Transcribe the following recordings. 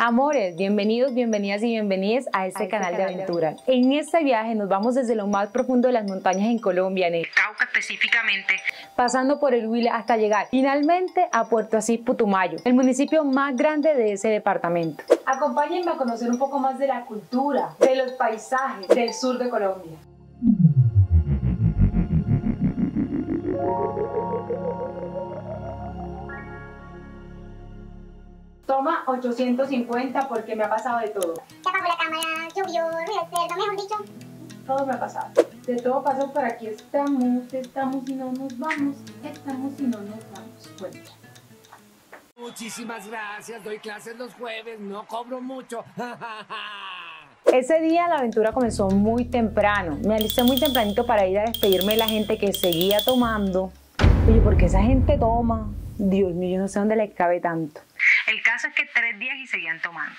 Amores, bienvenidos, bienvenidas y bienvenidas a este canal de aventura. En este viaje nos vamos desde lo más profundo de las montañas en Colombia, en el Cauca específicamente, pasando por el Huila hasta llegar finalmente a Puerto Asís, Putumayo, el municipio más grande de ese departamento. Acompáñenme a conocer un poco más de la cultura, de los paisajes del sur de Colombia. Toma 850 porque me ha pasado de todo. Se apagó la cámara, llovió, ruido externo, mejor dicho. Todo me ha pasado. De todo pasó por aquí. Estamos y no nos vamos. Estamos y no nos damos cuenta. Muchísimas gracias. Doy clases los jueves. No cobro mucho. Ese día la aventura comenzó muy temprano. Me alisté muy tempranito para ir a despedirme de la gente que seguía tomando. Oye, ¿por qué esa gente toma? Dios mío, yo no sé dónde les cabe tanto. El caso es que 3 días y seguían tomando.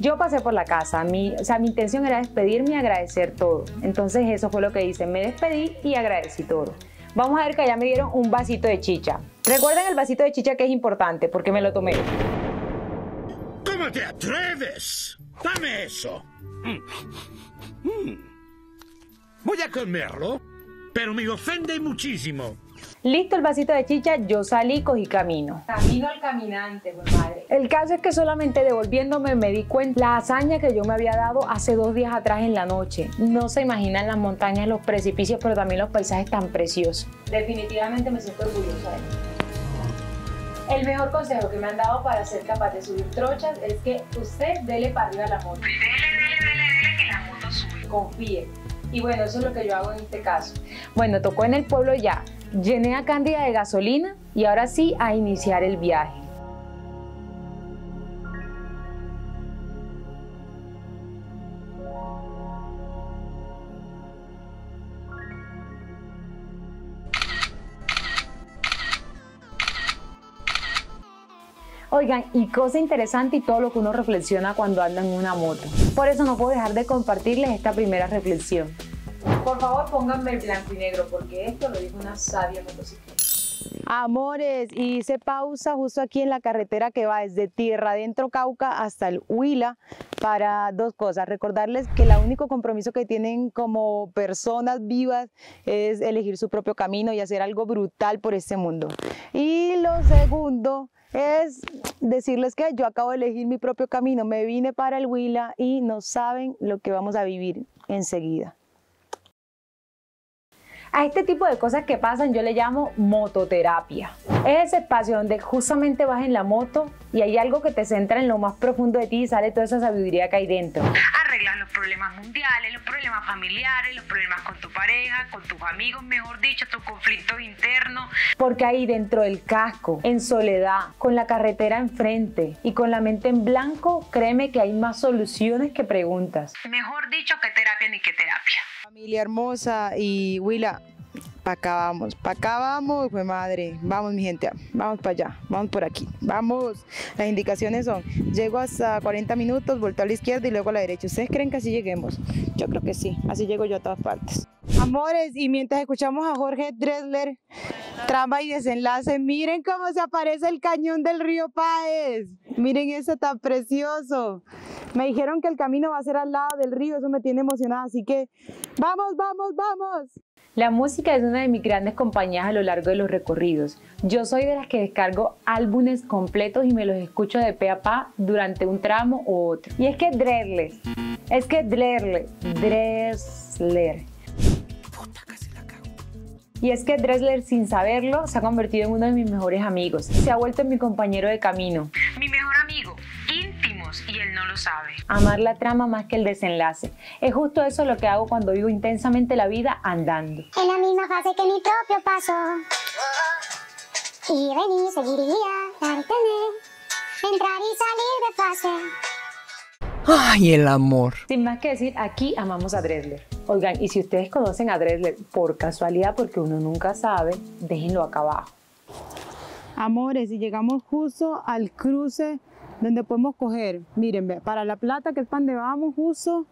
Yo pasé por la casa, mi intención era despedirme y agradecer todo. Entonces eso fue lo que hice, me despedí y agradecí todo. Vamos a ver que allá me dieron un vasito de chicha. Recuerden el vasito de chicha que es importante porque me lo tomé. ¿Cómo te atreves? Dame eso. Voy a comerlo, pero me ofende muchísimo. Listo el vasito de chicha, yo salí, cogí camino. Camino al caminante, pues madre. El caso es que solamente devolviéndome me di cuenta la hazaña que yo me había dado hace 2 días atrás en la noche. No se imaginan las montañas, los precipicios, pero también los paisajes tan preciosos. Definitivamente me siento orgullosa de él. El mejor consejo que me han dado para ser capaz de subir trochas es que usted dele para arriba a la moto. Dele, que la moto sube. Confíe. Y bueno, eso es lo que yo hago en este caso. Bueno, tocó en el pueblo ya. Llené a Cándida de gasolina y ahora sí a iniciar el viaje. Oigan, y cosa interesante y todo lo que uno reflexiona cuando anda en una moto. Por eso no puedo dejar de compartirles esta primera reflexión. Por favor, pónganme el blanco y negro, porque esto lo dijo una sabia motocicleta. Amores, y hice pausa justo aquí en la carretera que va desde Tierra Adentro, Cauca, hasta el Huila, para 2 cosas. Recordarles que el único compromiso que tienen como personas vivas es elegir su propio camino y hacer algo brutal por este mundo. Y lo segundo es decirles que yo acabo de elegir mi propio camino. Me vine para el Huila y no saben lo que vamos a vivir enseguida. A este tipo de cosas que pasan yo le llamo mototerapia. Es ese espacio donde justamente vas en la moto y hay algo que te centra en lo más profundo de ti y sale toda esa sabiduría que hay dentro. Arreglas los problemas mundiales, los problemas familiares, los problemas con tu pareja, con tus amigos, mejor dicho, tus conflictos internos. Porque ahí dentro del casco, en soledad, con la carretera enfrente y con la mente en blanco, créeme que hay más soluciones que preguntas. Mejor dicho, que terapia ni que terapia. Familia hermosa y Huila, pa' acá vamos, pues madre, vamos mi gente, vamos para allá, vamos por aquí, vamos. Las indicaciones son, llego hasta 40 minutos, vuelto a la izquierda y luego a la derecha. ¿Ustedes creen que así lleguemos? Yo creo que sí, así llego yo a todas partes. Amores, y mientras escuchamos a Jorge Drexler, Trama y Desenlace, miren cómo se aparece el cañón del río Páez, miren eso tan precioso. Me dijeron que el camino va a ser al lado del río, eso me tiene emocionada, así que ¡vamos, vamos, vamos! La música es una de mis grandes compañías a lo largo de los recorridos. Yo soy de las que descargo álbumes completos y me los escucho de pe a pa durante un tramo u otro. Y es que Dressler. Y es que Dressler, sin saberlo, se ha convertido en uno de mis mejores amigos. Se ha vuelto mi compañero de camino. Mi mejor amigo. Y él no lo sabe. Amar la trama más que el desenlace. Es justo eso lo que hago cuando vivo intensamente la vida andando. En la misma fase que mi propio paso. Y venir, seguiría, dar y tener, entrar y salir de fase. ¡Ay, el amor! Sin más que decir, aquí amamos a Dressler. Oigan, y si ustedes conocen a Dressler por casualidad, porque uno nunca sabe, déjenlo acá abajo. Amores, y llegamos justo al cruce donde podemos coger, miren, para La Plata, que es para donde vamos justo,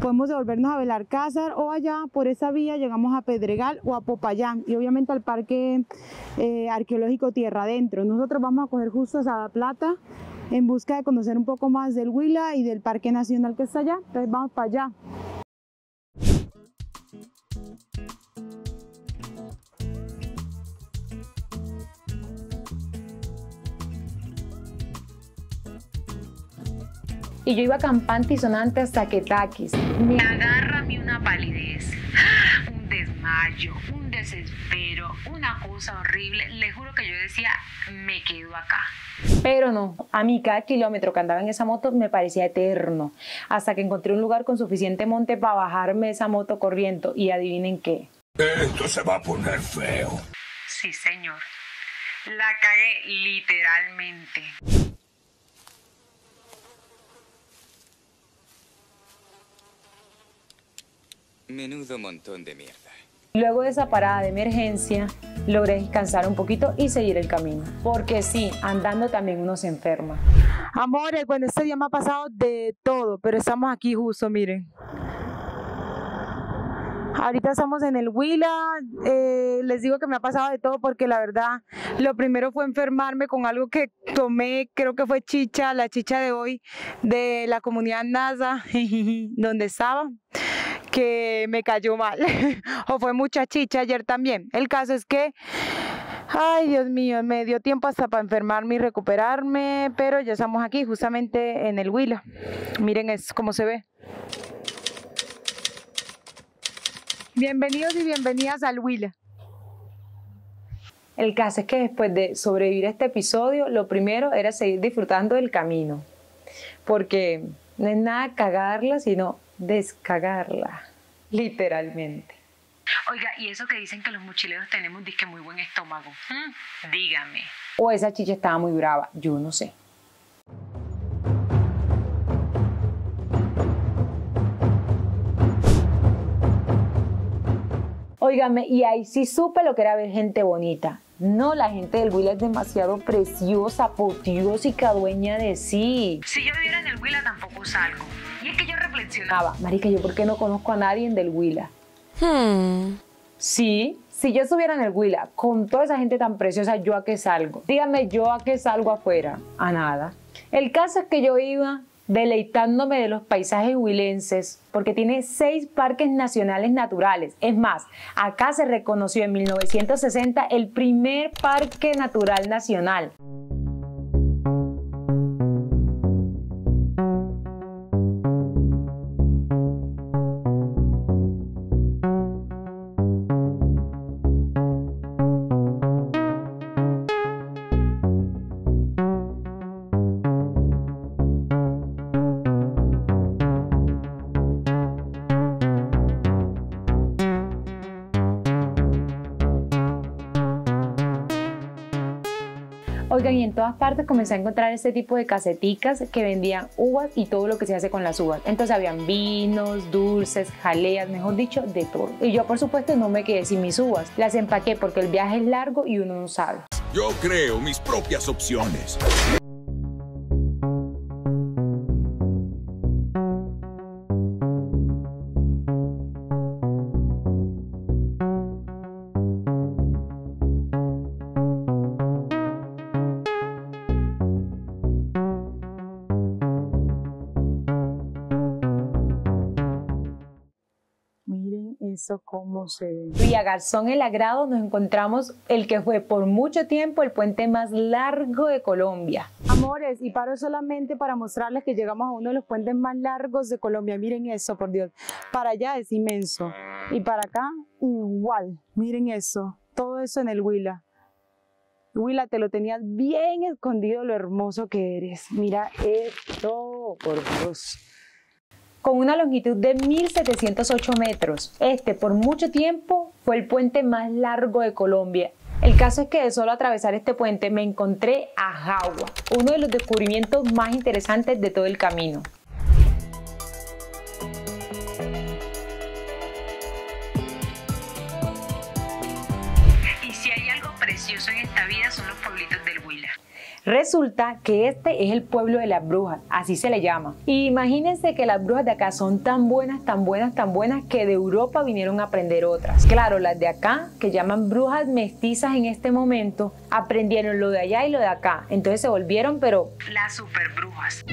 podemos devolvernos a Belarcázar o allá, por esa vía llegamos a Pedregal o a Popayán y obviamente al Parque Arqueológico Tierra Adentro. Nosotros vamos a coger justo a La Plata en busca de conocer un poco más del Huila y del Parque Nacional que está allá. Entonces vamos para allá. Y yo iba campante y sonante hasta que taquis. Me agárrame una palidez, un desmayo, un desespero, una cosa horrible. Le juro que yo decía, me quedo acá. Pero no, a mí cada kilómetro que andaba en esa moto me parecía eterno. Hasta que encontré un lugar con suficiente monte para bajarme esa moto corriendo. Y adivinen qué. Esto se va a poner feo. Sí, señor. La cagué literalmente. Menudo montón de mierda. Luego de esa parada de emergencia, logré descansar un poquito y seguir el camino. Porque sí, andando también uno se enferma. Amores, bueno, este día me ha pasado de todo, pero estamos aquí justo, miren. Ahorita estamos en el Huila, les digo que me ha pasado de todo porque la verdad, lo primero fue enfermarme con algo que tomé, creo que fue chicha, la chicha de hoy, de la comunidad NASA, donde estaba, que me cayó mal, o fue mucha chicha ayer también. El caso es que, ay Dios mío, me dio tiempo hasta para enfermarme y recuperarme, pero ya estamos aquí, justamente en el Huila. Miren es cómo se ve. Bienvenidos y bienvenidas al Huila. El caso es que después de sobrevivir a este episodio, lo primero era seguir disfrutando del camino, porque no es nada cagarla, sino descagarla, literalmente. Oiga, y eso que dicen que los mochileros tenemos disque muy buen estómago, dígame. O esa chicha estaba muy brava, yo no sé. Óigame, y ahí sí supe lo que era ver gente bonita. No, la gente del Huila es demasiado preciosa, potiósica, dueña de sí. Si yo viviera en el Huila tampoco salgo. Y es que yo reflexionaba, marica, ¿yo por qué no conozco a nadie del Huila? Sí, si yo estuviera en el Huila, con toda esa gente tan preciosa, ¿yo a qué salgo? Dígame, ¿yo a qué salgo afuera? A nada. El caso es que yo iba deleitándome de los paisajes huilenses, porque tiene 6 parques nacionales naturales. Es más, acá se reconoció en 1960 el primer parque natural nacional. Oigan, y en todas partes comencé a encontrar este tipo de caseticas que vendían uvas y todo lo que se hace con las uvas. Entonces habían vinos, dulces, jaleas, mejor dicho, de todo. Y yo, por supuesto, no me quedé sin mis uvas. Las empaqué porque el viaje es largo y uno no sabe. Yo creo mis propias opciones. Cómo se ve. Villagarzón, El Agrado, nos encontramos el que fue por mucho tiempo el puente más largo de Colombia. Amores, y paro solamente para mostrarles que llegamos a uno de los puentes más largos de Colombia. Miren eso, por Dios. Para allá es inmenso y para acá igual. Miren eso, todo eso en el Huila. Huila, te lo tenías bien escondido lo hermoso que eres. Mira esto, por Dios. Con una longitud de 1.708 metros. Este, por mucho tiempo, fue el puente más largo de Colombia. El caso es que de solo atravesar este puente me encontré a Jagua, uno de los descubrimientos más interesantes de todo el camino. Y si hay algo precioso en esta vida son los pueblitos del Huila. Resulta que este es el pueblo de las brujas, así se le llama. Y imagínense que las brujas de acá son tan buenas que de Europa vinieron a aprender otras. Claro, las de acá, que llaman brujas mestizas en este momento, aprendieron lo de allá y lo de acá. Entonces se volvieron, pero las superbrujas.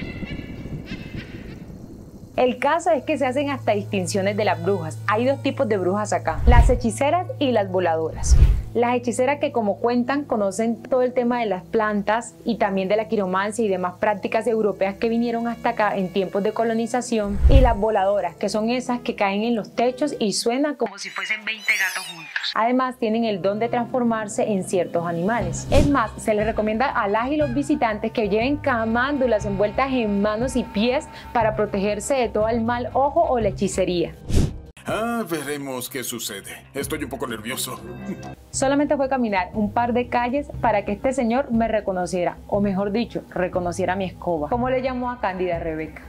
El caso es que se hacen hasta distinciones de las brujas. Hay dos tipos de brujas acá, las hechiceras y las voladoras. Las hechiceras, que como cuentan, conocen todo el tema de las plantas y también de la quiromancia y demás prácticas europeas que vinieron hasta acá en tiempos de colonización. Y las voladoras, que son esas que caen en los techos y suenan como si fuesen 20 gatos juntos. Además, tienen el don de transformarse en ciertos animales. Es más, se les recomienda a las y los visitantes que lleven camándulas envueltas en manos y pies para protegerse de todo el mal ojo o la hechicería. Ah, veremos qué sucede. Estoy un poco nervioso. Solamente fue caminar un par de calles para que este señor me reconociera, o mejor dicho, reconociera mi escoba, como le llamó a Cándida Rebeca.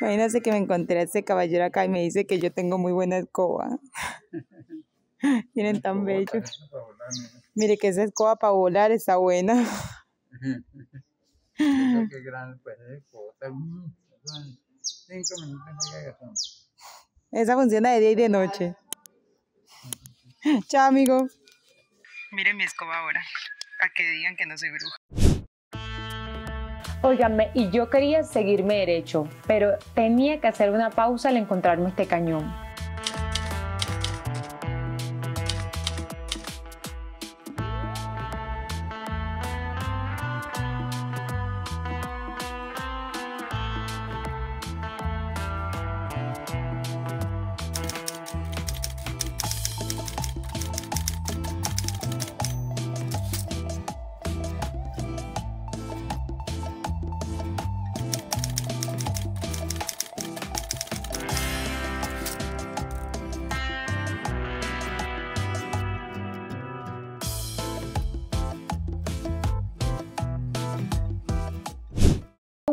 Imagínense que me encontré a ese caballero acá y me dice que yo tengo muy buena escoba. Miren, tan bello. Mire que esa escoba para volar está buena. Qué gran, pues, esa funciona de día y de noche. Chao, amigo. Miren mi escoba ahora, para que digan que no soy bruja. Óiganme, y yo quería seguirme derecho, pero tenía que hacer una pausa al encontrarme este cañón.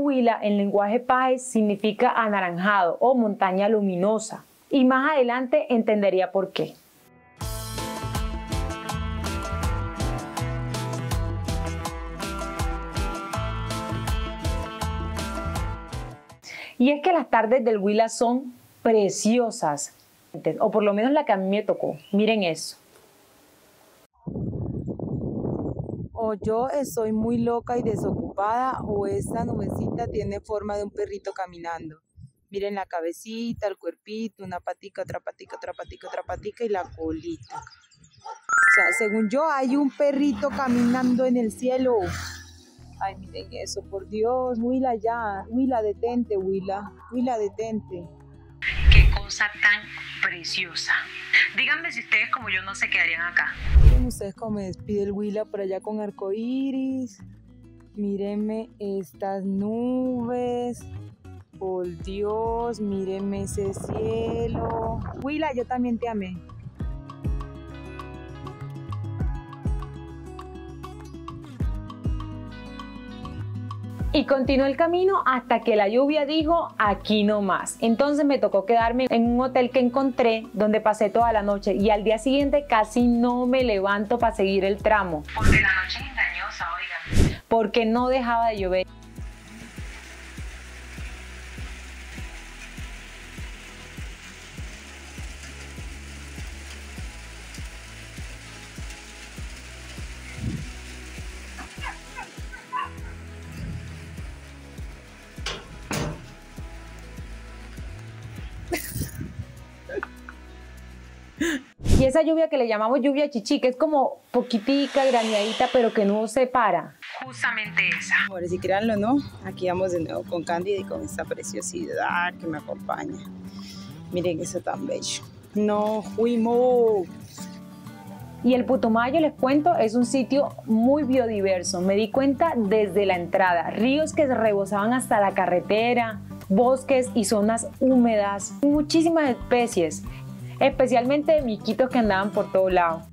Huila en lenguaje Páez significa anaranjado o montaña luminosa, y más adelante entendería por qué. Y es que las tardes del Huila son preciosas, o por lo menos la que a mí me tocó. Miren eso. O yo estoy muy loca y desocupada, o esta nubecita tiene forma de un perrito caminando. Miren la cabecita, el cuerpito, una patica, otra patica, otra patica, otra patica y la colita. O sea, según yo, hay un perrito caminando en el cielo. Ay, miren eso, por Dios, Huila ya, Huila detente, Huila, Huila detente. Qué cosa tan preciosa. Díganme si ustedes como yo no se quedarían acá. Miren ustedes cómo me despide el Huila por allá con arcoíris. Mírenme estas nubes. Por Dios, mírenme ese cielo. Huila, yo también te amé. Y continuó el camino hasta que la lluvia dijo, aquí no más. Entonces me tocó quedarme en un hotel que encontré, donde pasé toda la noche, y al día siguiente casi no me levanto para seguir el tramo. Porque la noche es engañosa, oigan. Porque no dejaba de llover. Y esa lluvia que le llamamos lluvia chichi, que es como poquitica, graneadita, pero que no se para. Justamente esa. Ahora sí, créanlo, ¿no? Aquí vamos de nuevo con Cándida y con esta preciosidad que me acompaña. Miren eso tan bello. ¡Nos fuimos! Y el Putumayo, les cuento, es un sitio muy biodiverso. Me di cuenta desde la entrada. Ríos que se rebosaban hasta la carretera, bosques y zonas húmedas. Muchísimas especies, especialmente de miquitos que andaban por todo lado.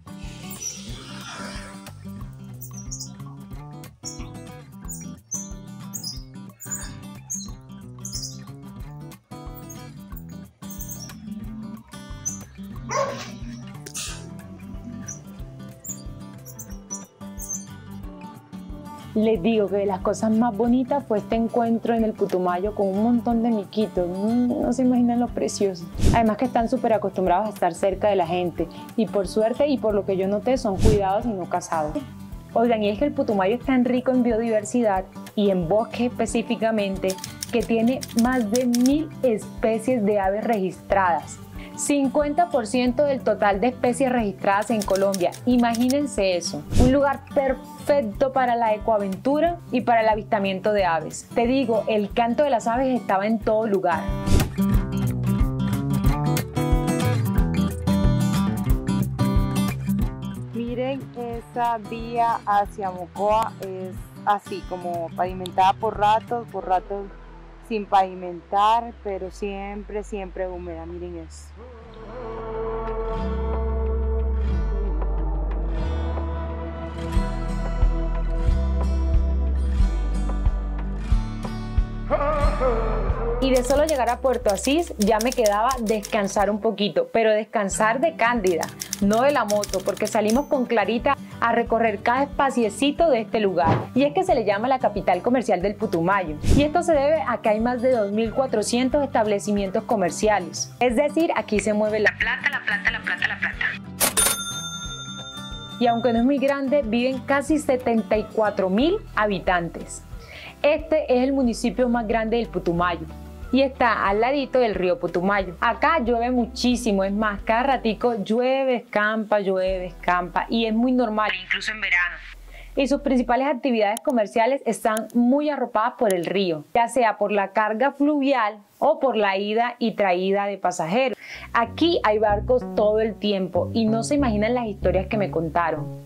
Les digo que de las cosas más bonitas fue este encuentro en el Putumayo con un montón de miquitos. No se imaginan lo precioso. Además que están súper acostumbrados a estar cerca de la gente. Y por suerte y por lo que yo noté son cuidados y no casados. Oigan, y es que el Putumayo es tan rico en biodiversidad y en bosques específicamente que tiene más de 1000 especies de aves registradas. 50% del total de especies registradas en Colombia. Imagínense eso. Un lugar perfecto para la ecoaventura y para el avistamiento de aves. Te digo, el canto de las aves estaba en todo lugar. Miren, esa vía hacia Mocoa es así, como pavimentada por ratos sin pavimentar, pero siempre, siempre húmeda. Miren eso. Y de solo llegar a Puerto Asís ya me quedaba descansar un poquito, pero descansar de Cándida, no de la moto, porque salimos con Clarita a recorrer cada espaciecito de este lugar. Y es que se le llama la capital comercial del Putumayo. Y esto se debe a que hay más de 2400 establecimientos comerciales. Es decir, aquí se mueve la plata, la plata, la plata, la plata. Y aunque no es muy grande, viven casi 74.000 habitantes. Este es el municipio más grande del Putumayo y está al ladito del río Putumayo. Acá llueve muchísimo, es más, cada ratico llueve, escampa y es muy normal, incluso en verano. Y sus principales actividades comerciales están muy arropadas por el río, ya sea por la carga fluvial o por la ida y traída de pasajeros. Aquí hay barcos todo el tiempo y no se imaginan las historias que me contaron.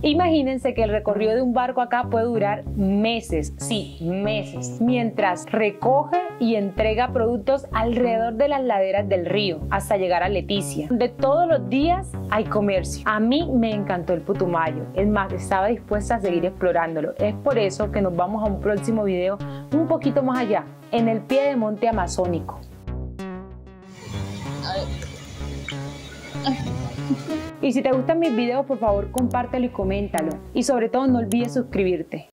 Imagínense que el recorrido de un barco acá puede durar meses, sí, meses, mientras recoge y entrega productos alrededor de las laderas del río hasta llegar a Leticia, donde todos los días hay comercio. A mí me encantó el Putumayo, es más, estaba dispuesta a seguir explorándolo. Es por eso que nos vamos a un próximo video un poquito más allá, en el pie de monte amazónico. Y si te gustan mis videos, por favor, compártelo y coméntalo. Y sobre todo, no olvides suscribirte.